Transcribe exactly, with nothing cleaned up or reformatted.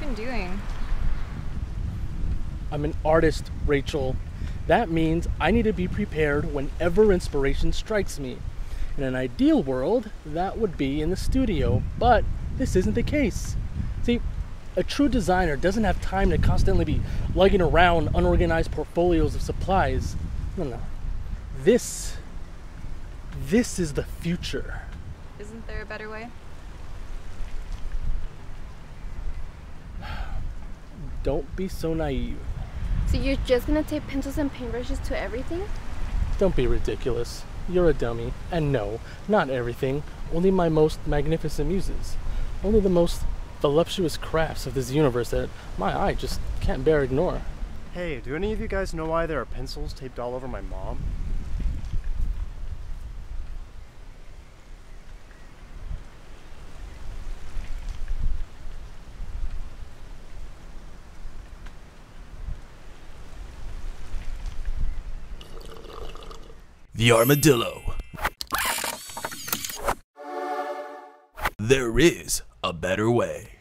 been doing? I'm an artist, Rachel. That means I need to be prepared whenever inspiration strikes me. In an ideal world, that would be in the studio, but this isn't the case. See, a true designer doesn't have time to constantly be lugging around unorganized portfolios of supplies. No, no. This, this is the future. Isn't there a better way? Don't be so naive. So you're just gonna tape pencils and paintbrushes to everything? Don't be ridiculous. You're a dummy. And no, not everything. Only my most magnificent muses. Only the most voluptuous crafts of this universe that my eye just can't bear ignore. Hey, do any of you guys know why there are pencils taped all over my mom? The armadillo. There is a better way.